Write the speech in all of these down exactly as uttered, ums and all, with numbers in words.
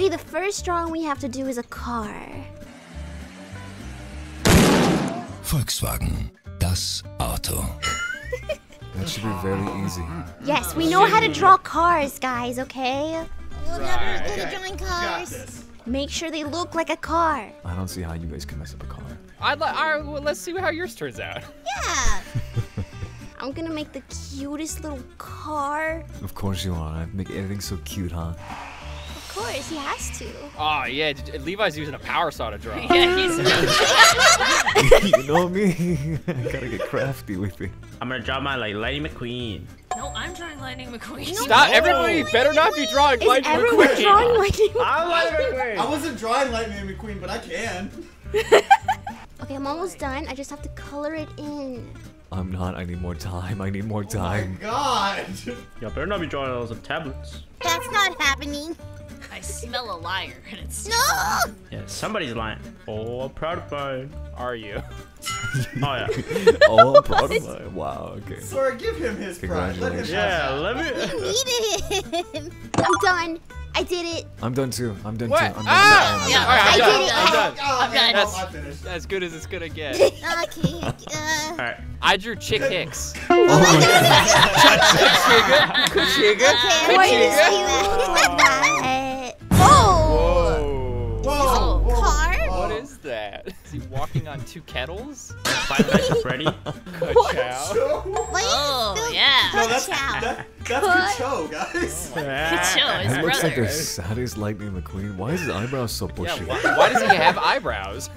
Okay, the first drawing we have to do is a car. Volkswagen, das Auto. That should be very easy. Yes, we know how to draw cars, guys, okay? We'll never get to drawing cars. Make sure they look like a car. I don't see how you guys can mess up a car. I'd li I, well, let's see how yours turns out. Yeah. I'm gonna make the cutest little car. Of course you are. Make everything so cute, huh? Of course, he has to. Oh, yeah, Levi's using a power saw to draw. Yeah, he's... You know me. I gotta get crafty with it. I'm gonna draw my, like, Lightning McQueen. No, I'm drawing Lightning McQueen. No, Stop, no. everybody Lightning better McQueen. not be drawing Is Lightning everyone McQueen. drawing Lightning McQueen? I'm Lightning McQueen. I wasn't drawing Lightning McQueen, but I can. Okay, I'm almost done. I just have to color it in. I'm not. I need more time. I need more time. Oh my God. Y'all better not be drawing all those tablets. That's not happening. I smell a liar, and it's no. Yeah, somebody's lying. Oh, I'm proud of mine. Are you? Oh yeah. Oh, I'm proud of mine. Wow. Okay. Sora, give him his pride. Let him yeah, let me. We needed him. I'm done. I did it. I'm done too. I'm done what? too. I'm done. Ah! Yeah, right, I'm I did it. I'm done. I'm done. That's, I'm finished. As good as it's gonna get. Okay. Uh... All right. I drew Chick-Hicks. Oh my God. Kuchiga. Kuchiga. Kuchiga. Whoa, whoa, car? Whoa. What is that? Is he walking on two kettles? Five Nights at Freddy? Ka-chow? Oh, yeah. No, that's that, that's Ka-chow, guys. Oh, Ka-chow is brother. It looks like the saddest Lightning McQueen. Why is his eyebrows so bushy? Yeah, why, why does he have eyebrows?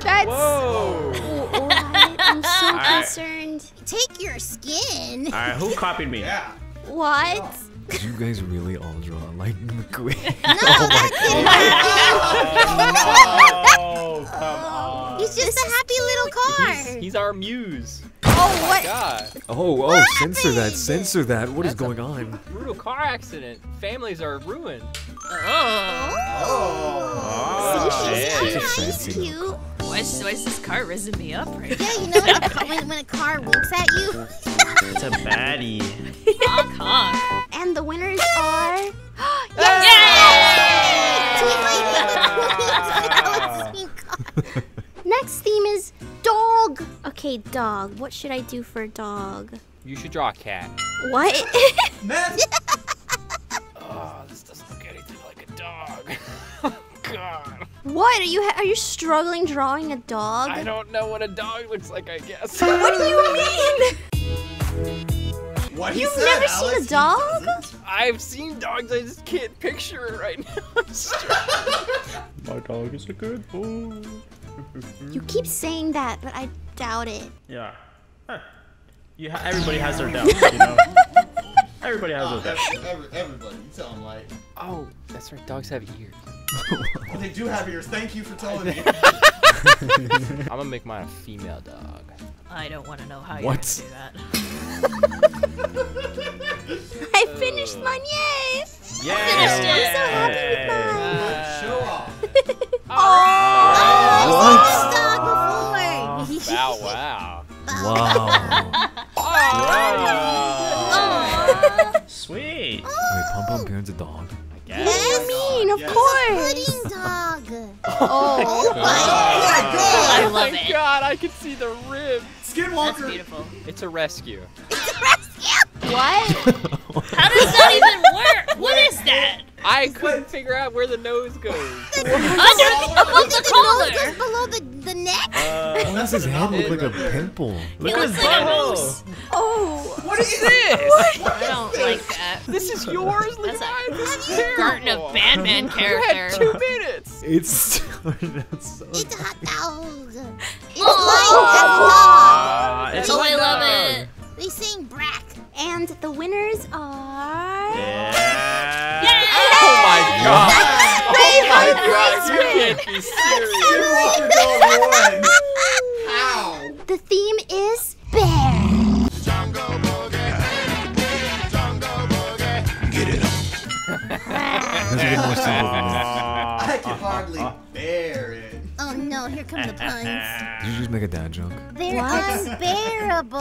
That's... Whoa. Oh, oh, I, I'm so right. concerned. Take your skin. All right, who copied me? Yeah. What? Oh. Did you guys really all draw Lightning McQueen? No, oh that's it. Oh, come on. He's just a happy little car. He's, he's our muse. Oh, oh what? God. Oh, oh, what censor happened? that, censor that. What that's is going on? Brutal car accident. Families are ruined. Oh. Oh. oh. See, she's yeah. so nice, cute. Why is, why is this car rizzing me up right now? Yeah, you know when, when a car winks at you? It's a baddie. Honk, honk. And the winners are... Yay! Yay! Yay! Next theme is dog. Okay, dog. What should I do for a dog? You should draw a cat. What? Oh, this doesn't look anything like a dog. Oh, God. What? Are you ha are you struggling drawing a dog? I don't know what a dog looks like, I guess. What do you mean? What You've said, never Alice, seen a dog? I've seen dogs, I just can't picture it right now. My dog is a good boy. You keep saying that, but I doubt it. Yeah. Huh. You ha everybody has their doubts, you know? Everybody has oh, their doubts. Every, everybody, you tell them like. Oh, that's right, dogs have ears. Well, they do have ears, thank you for telling me. I'm gonna make mine a female dog. I don't want to know how you're gonna do that. I finished mine, yay! Yay! I'm so happy with mine. Show off. Oh! I've seen this dog before. Wow! Wow! Wow! Oh! Wow. Oh. Sweet. Oh. Wait, Pom Pom Parent's a dog. Yes. I mean, of yes. course. Pudding dog. Oh, oh my God! God. I love oh my it. God, I can see the rib. Skinwalker. That's beautiful. It's a rescue. It's a rescue. What? How does that even work? What is that? I couldn't figure out where the nose goes. The under the, the collar. Nose goes below the the neck. Uh, Why does his head look like a pimple? Look at his nose. Oh, what is this? What? What is I don't this? like that. This is yours, Levi. This is terrible. Garden of Batman character. You had two minutes. It's so it's hot dogs. It's hot dogs. Oh, I love it. We sing Brack. And the winners are. Yeah. Yay! Oh my God! Oh my God! You can't be serious. Ow! The theme is bear. Jungle boogie, jungle boogie, get it up. I can hardly bear it. Oh no, here come the puns. Did you just make a dad joke? They're what? unbearable.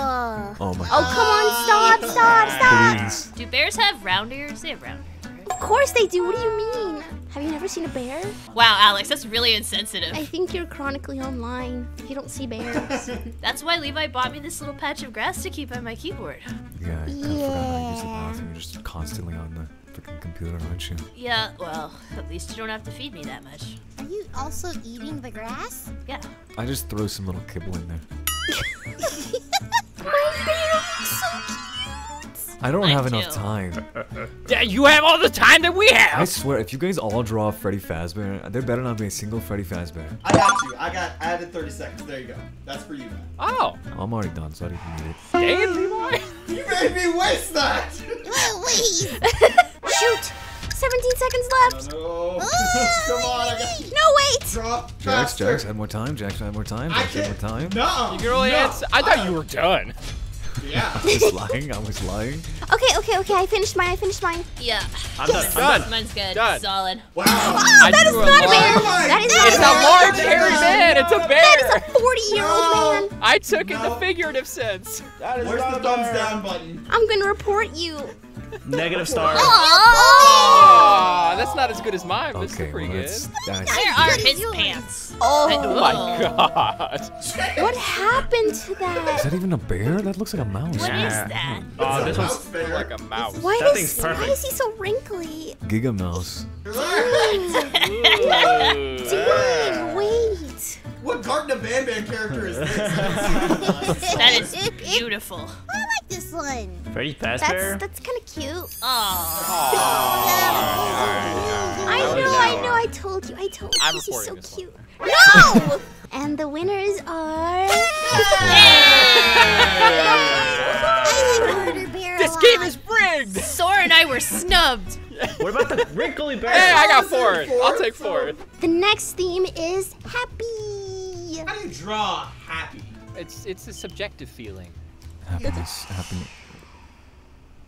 Oh my God. Oh, come on, stop, stop, stop. Please. Do bears have round ears? They have round ears, right? Of course they do. What do you mean? Have you never seen a bear? Wow, Alex, that's really insensitive. I think you're chronically online if you don't see bears. That's why Levi bought me this little patch of grass to keep on my keyboard. Yeah, I kind of yeah. forgot how to use the bathroom. You're just constantly on the freaking computer, aren't you? Yeah, well, at least you don't have to feed me that much. Are you also eating the grass? Yeah. I just throw some little kibble in there. My bear looks so cute. I don't Mine have enough too. time. Yeah, you have all the time that we have! I swear, if you guys all draw Freddy Fazbear, there better not be a single Freddy Fazbear. I got you. I got added thirty seconds. There you go. That's for you, man. Oh! I'm already done, so I didn't need it. Damn, Levi! You made me waste that! Wait! Shoot! seventeen seconds left! Oh, no. Come on, I got... No, wait! Draw Jax, Jax, add more time. Jax, add more time. Jax, add more time. No! You can only no. add... I thought you were done. Yeah. I was lying. I was lying. Okay, okay, okay. I finished mine. I finished mine. Yeah. I'm yes. done. done. Mine's good. Done. Solid. Wow. Oh, that is not a bear. That is it's not a large hairy man. It's a bear. That is a forty-year-old no. man. I took no. it in the figurative sense. That is Where's not the thumbs bear. down button? I'm gonna report you. Negative star. Oh, that's not as good as mine. But okay, it's pretty well, good. Nice. There are his pants. Oh. oh my god. What happened to that? Is that even a bear? That looks like a mouse. What yeah. is that? Oh, this looks like a mouse. Why that is, thing's perfect. Why is he so wrinkly? Giga mouse. Dang, wait. What Garden of Ban Ban character is this? That is beautiful. I like this one. Freddy Fazbear? That's, that's kind of cute. Aww. Aww. I know, I know, I told you, I told you. This is so cute. No! And the winners are... Yay! I like Murder Bear a lot. This game is rigged! Sora and I were snubbed. What about the wrinkly bear? Hey, I got four. I'll take four. The next theme is happy. How do you draw happy? It's it's a subjective feeling. Happiness, happiness.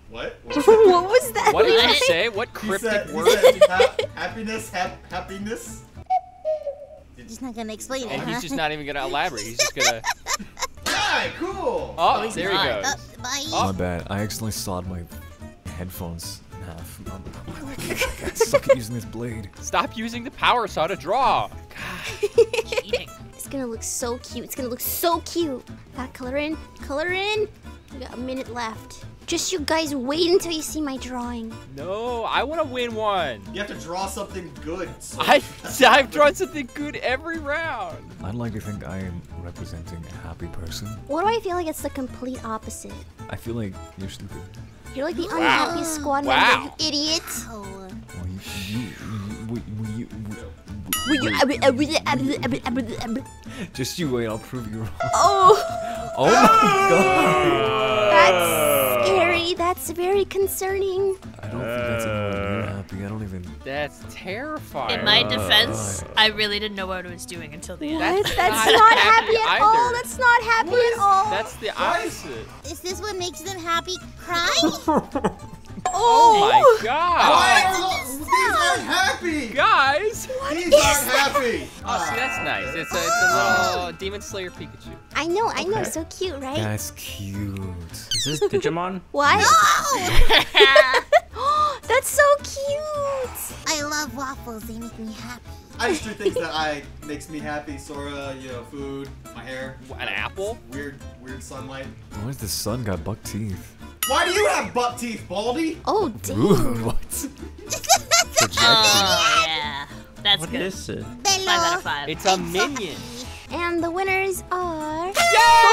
What? What, what was that? What did you say? What cryptic word? ha happiness, ha happiness. He's not gonna explain it. And he's just not even gonna elaborate. He's just gonna. Alright, cool. Oh, there he goes. Uh, oh. My bad. I accidentally sawed my headphones in half. I suck at using this blade. Stop using the power saw to draw. God. Cheating. It's gonna look so cute. It's gonna look so cute. Got color in. Color in. We got a minute left. Just you guys wait until you see my drawing. No, I want to win one. You have to draw something good. So I, I've drawn something good every round. I'd like to think I am representing a happy person. What do I feel like it's the complete opposite? I feel like you're stupid. You're like the wow. unhappiest squad wow. member, you idiot. Wow. Well, you, you, you, you, you, you, Just you wait, I'll prove you wrong. Oh! Oh my god! That's scary. That's very concerning. I don't think that's annoying. I'm happy. I don't even. That's terrifying. In my defense, I really didn't know what I was doing until the what? end. That's, that's not, not happy, happy at all. That's not happy what? at all. That's the opposite. Is this what makes them happy? Cry? Oh, oh my god! Why? These aren't happy! Guys! What these aren't that? happy! Oh, see, that's nice. It's a, it's a little Demon Slayer Pikachu. I know, I okay. know. So cute, right? That's cute. Is this Digimon? What? No! That's so cute! I love waffles. They make me happy. I just do things that I makes me happy. Sora, you know, food, my hair. An apple? Weird, weird sunlight. Why does the sun got buck teeth? Why do you have butt teeth, Baldy? Oh, damn. Ooh, what? Oh, yeah. That's what good. What is it? Five out of five. It's a minion. And the winners are... Yay!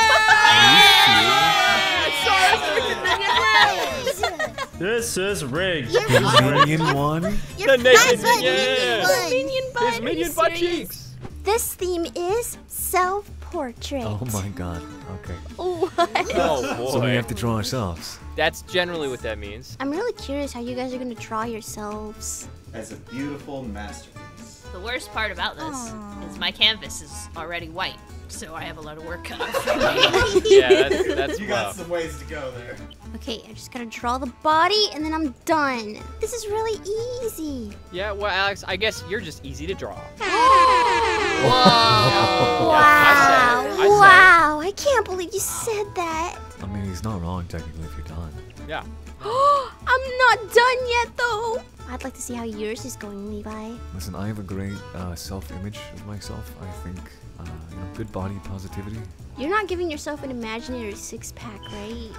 Yay! This is rigged. You're minion right. one. You're the naked minion. One. Minion butt. His minion butt cheeks. This theme is self-portrait. Oh, my God. Okay. What? Oh, boy. So we have to draw ourselves. That's generally what that means. I'm really curious how you guys are going to draw yourselves. That's a beautiful masterpiece. The worst part about this Aww. is my canvas is already white, so I have a lot of work cut out for me. Yeah, that's, that's You rough. got some ways to go there. Okay, I just got to draw the body, and then I'm done. This is really easy. Yeah, well, Alex, I guess you're just easy to draw. Whoa. Wow. I said it. I said wow. It. I can't believe you said that. I mean, he's not wrong, technically, if you're done. Yeah. I'm not done yet, though. I'd like to see how yours is going, Levi. Listen, I have a great uh, self-image of myself. I think, uh, you know, good body positivity. You're not giving yourself an imaginary six-pack, right?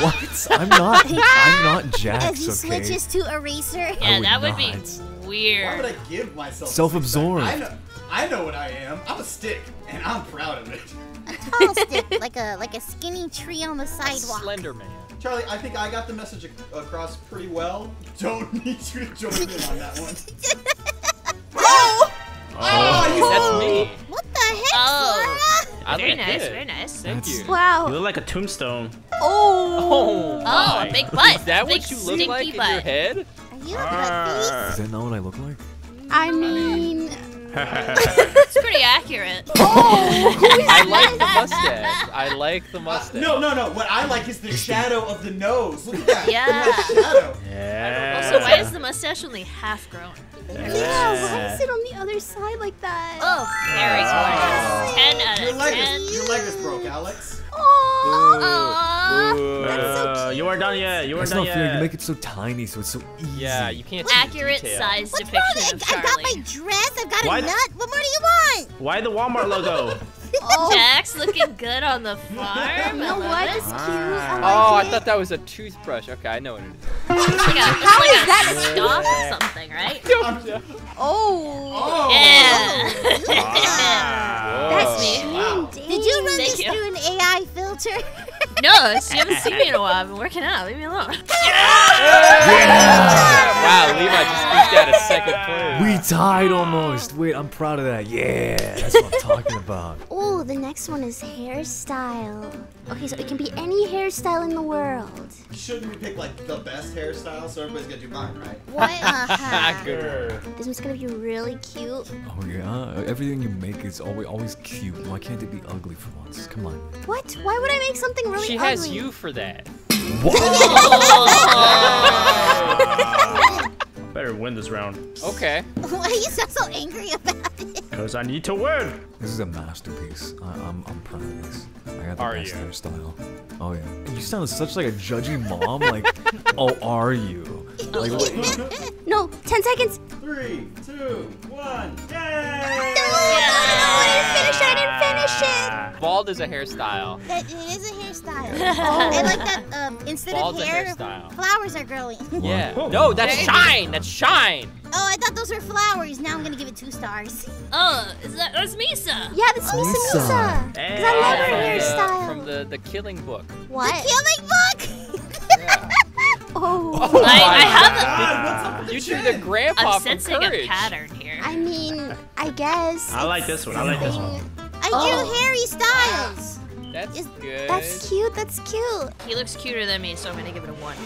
What? I'm not. I'm not Jax. As he okay? switches to Eraser. Yeah, I would that would not. be weird. Why would I give myself? Self-absorbed. I know. I know what I am. I'm a stick, and I'm proud of it. A tall stick, like a like a skinny tree on the sidewalk. A slender man. Charlie, I think I got the message ac across pretty well. Don't need you to join in on that one. Oh! Oh, oh! That's me. What the heck, oh. Sora? I very nice, it. very nice. Thank That's, you. Wow. You look like a tombstone. Oh! Oh, my. oh a big butt. Is that big what you look like in butt. your head? Are you uh, Is that not what I look like? I mean... It's pretty accurate. Oh, I like the mustache. I like the mustache. Uh, no, no, no. What I like is the shadow of the nose. Look at that. Yeah. Shadow. Yeah. Also, why is the mustache only half grown? Yeah. yeah. Why is it on the other side like that? Oh, Harry's one. Ten out of your leg ten. Is, your leg is broke, Alex. Oh. Ooh. Ooh. That's so cute. You aren't done yet. You aren't That's done not yet. Fair. You make it so tiny, so it's so easy. Yeah, you can't. Accurate see the size What's depiction of Charlie. I got my dress. I've got Why a nut. What more do you want? Why the Walmart logo? Oh. Jax looking good on the farm. No, what is cute? I like oh, it. I thought that was a toothbrush. Okay, I know what it is. It's like a, it's How like is a that stalk or something, right? Oh. Yeah. Oh. Wow. That's wow. Did you run Thank this you. through an A I filter? No, you haven't seen me in a while. I've been working out. Leave me alone. Yeah. Yeah. Wow, Levi just reached out a second place. We tied almost. Wait, I'm proud of that. Yeah, that's what I'm talking about. Oh, the next one is hairstyle. Okay, so it can be any hairstyle in the world. Shouldn't we pick like the best hairstyle so everybody's gonna do mine, right? What? Uh-huh. Good. This one's gonna be really cute. Oh yeah, everything you make is always always cute. Why can't it be ugly for once? Come on. What? Why would I make something really? She ugly? She has you for that. Whoa! Better win this round. Okay. Why are you so, so angry about it? Because I need to win. This is a masterpiece. I, I'm, I'm proud of this. I got the are best you? hairstyle. Oh yeah. You sound such like a judgy mom. Like, oh, are you? Like, what? No, ten seconds. Three, two, one. Yay! No, I didn't finish it. I didn't finish it. Bald is a hairstyle. That, it is a hairstyle. Oh. I like that. Um, instead Bald's of hair, flowers are growing. Yeah. Whoa. No, that's shine. That's shine. Oh, I thought those were flowers. Now I'm gonna give it two stars. Oh, is that that's Misa? Yeah, that's Misa. Misa. Because hey. I love her hairstyle. From the the Killing Book. What? The Killing Book. Yeah. Oh, oh I, I have a, you do the grandpa I'm sensing from Courage. a pattern here. I mean, I guess. I like this one. I like this one. I oh. do Harry Styles. That's Is, good. That's cute. That's cute. He looks cuter than me, so I'm gonna give it a one.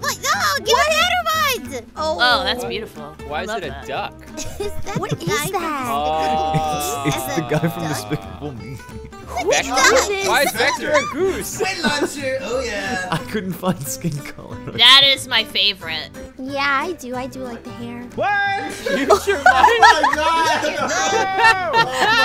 What? No, give it heterobids. Oh. oh, that's beautiful. Why is it a that. duck? Is that what is that? Oh. It's, it's the guy from Despicable Me. Vector? Oh, why is Vector a goose? Wind launcher, oh yeah. I couldn't find skin color. That is my favorite. Yeah, I do. I do like the hair. What? Future Mike? Oh my god!